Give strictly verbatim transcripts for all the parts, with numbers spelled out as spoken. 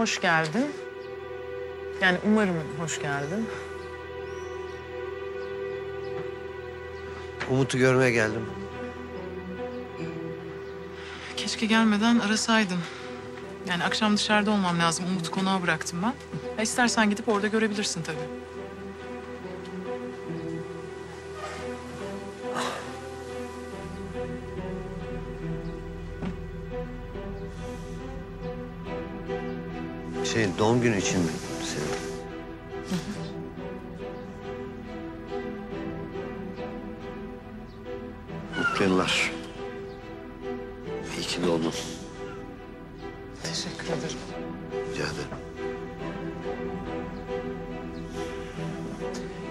Hoş geldin. Yani umarım hoş geldin. Umut'u görmeye geldim. Keşke gelmeden arasaydın. Yani akşam dışarıda olmam lazım. Umut'u konağa bıraktım ben. Ya istersen gidip orada görebilirsin tabii. Şey, doğum günü için mi senin? Mutlu yıllar. İyi ki doğdun. Teşekkür ederim. Rica ederim.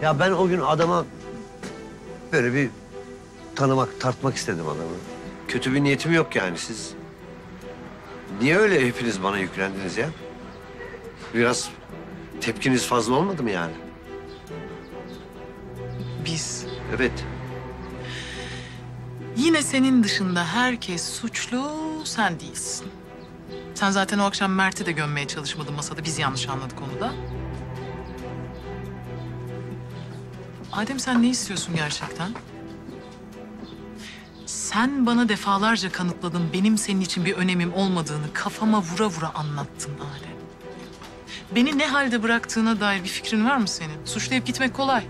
Ya ben o gün adama böyle bir tanımak, tartmak istedim adamı. Kötü bir niyetim yok yani siz. Niye öyle hepiniz bana yüklendiniz ya? Biraz tepkiniz fazla olmadı mı yani? Biz? Evet. Yine senin dışında herkes suçlu, sen değilsin. Sen zaten o akşam Mert'i de gömmeye çalışmadın masada. Biz yanlış anladık onu da. Adem, sen ne istiyorsun gerçekten? Sen bana defalarca kanıtladın, benim senin için bir önemim olmadığını kafama vura vura anlattın Adem. Beni ne halde bıraktığına dair bir fikrin var mı senin? Suçlayıp gitmek kolay.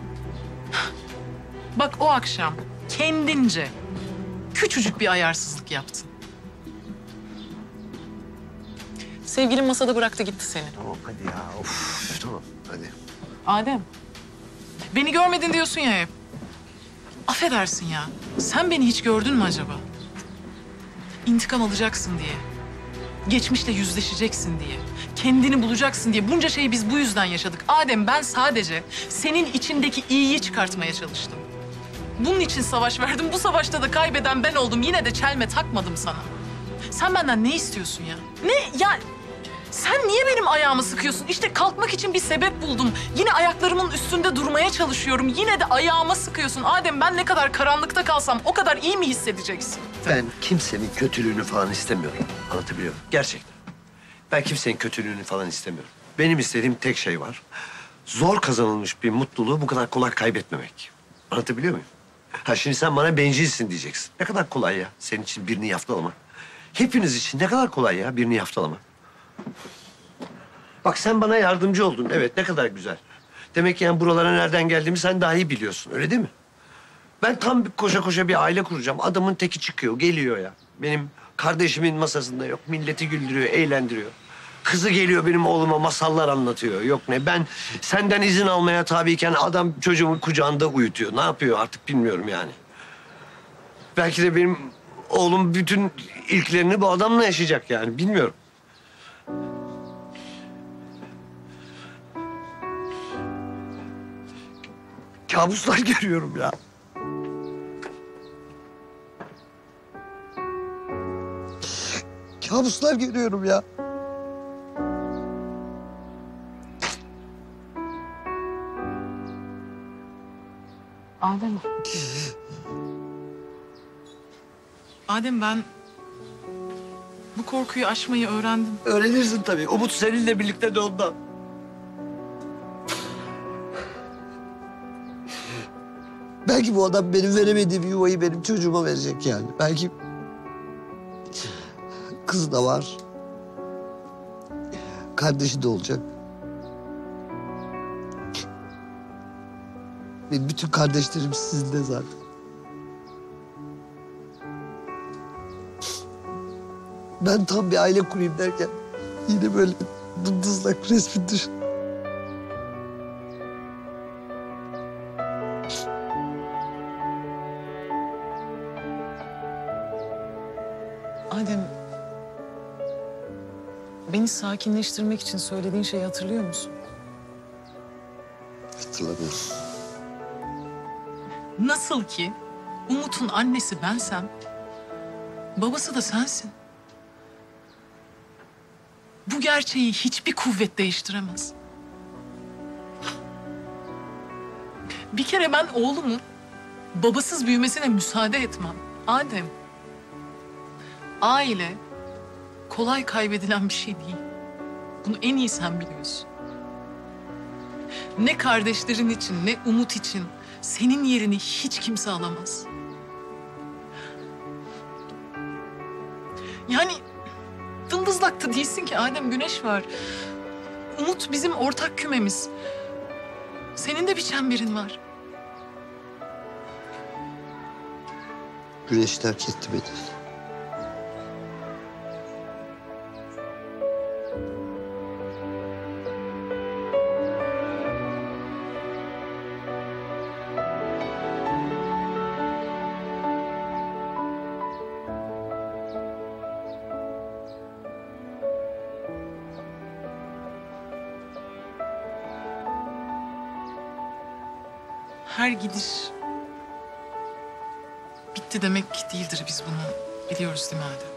Bak o akşam kendince küçücük bir ayarsızlık yaptın. Sevgilin masada bıraktı gitti seni. Tamam hadi ya, of tamam hadi. Adem, beni görmedin diyorsun ya hep. Affedersin ya, sen beni hiç gördün mü acaba? İntikam alacaksın diye, geçmişle yüzleşeceksin diye, kendini bulacaksın diye bunca şeyi biz bu yüzden yaşadık. Adem, ben sadece senin içindeki iyiyi çıkartmaya çalıştım. Bunun için savaş verdim. Bu savaşta da kaybeden ben oldum. Yine de çelme takmadım sana. Sen benden ne istiyorsun ya? Ne ya? Sen niye benim ayağımı sıkıyorsun? İşte kalkmak için bir sebep buldum. Yine ayaklarımın üstünde durmaya çalışıyorum. Yine de ayağıma sıkıyorsun. Adem, ben ne kadar karanlıkta kalsam o kadar iyi mi hissedeceksin? Ben kimsenin kötülüğünü falan istemiyorum. Anlatabiliyor muyum? Gerçekten. Ben kimsenin kötülüğünü falan istemiyorum. Benim istediğim tek şey var. Zor kazanılmış bir mutluluğu bu kadar kolay kaybetmemek. Anlatabiliyor muyum? Ha şimdi sen bana bencilsin diyeceksin. Ne kadar kolay ya senin için birini yaftalamak. Hepiniz için ne kadar kolay ya birini yaftalamak. Bak sen bana yardımcı oldun. Evet, ne kadar güzel. Demek ki yani buralara nereden geldiğimi sen daha iyi biliyorsun. Öyle değil mi? Ben tam koşa koşa bir aile kuracağım. Adamın teki çıkıyor, geliyor ya. Benim kardeşimin masasında yok. Milleti güldürüyor, eğlendiriyor. Kızı geliyor benim oğluma masallar anlatıyor. Yok ne, ben senden izin almaya tabiyken adam çocuğumun kucağında uyutuyor. Ne yapıyor artık bilmiyorum yani. Belki de benim oğlum bütün ilklerini bu adamla yaşayacak yani, bilmiyorum. Kabuslar görüyorum ya. Kabuslar görüyorum ya. Adem. Adem, ben bu korkuyu aşmayı öğrendim. Öğrenirsin tabii. Umut seninle birlikte de ondan. Belki bu adam benim veremediğim yuvayı benim çocuğuma verecek yani. Belki kız da var. Kardeşi de olacak. Benim bütün kardeşlerim sizinle zaten. Ben tam bir aile kurayım derken yine böyle dımdızlak resmi düşün. Adem, beni sakinleştirmek için söylediğin şeyi hatırlıyor musun? Hatırlamıyorum. Nasıl ki Umut'un annesi bensem, babası da sensin. Bu gerçeği hiçbir kuvvet değiştiremez. Bir kere ben oğlumun babasız büyümesine müsaade etmem. Adem, aile kolay kaybedilen bir şey değil. Bunu en iyi sen biliyorsun. Ne kardeşlerin için, ne Umut için senin yerini hiç kimse alamaz. Yani dımdızlakta değilsin ki Adem, güneş var. Umut bizim ortak kümemiz. Senin de bir çemberin var. Güneş terk etti beni. Her gidiş bitti demek değildir, biz bunu biliyoruz değil mi Adem?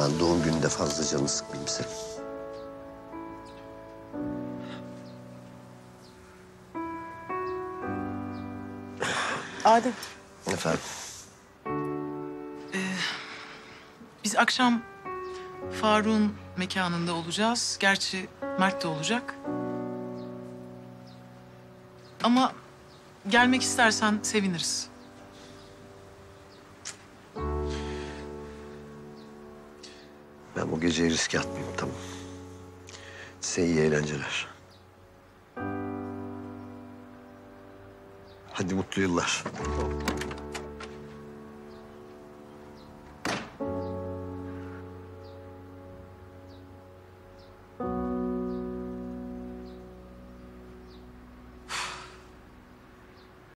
Ben doğum gününde fazla canını sıkmayayım senin. Adem. Efendim? Ee, biz akşam Faruk'un mekanında olacağız. Gerçi Mert de olacak. Ama gelmek istersen seviniriz. Ben bu geceyi riske atmayayım, tamam. Size iyi eğlenceler. Hadi mutlu yıllar.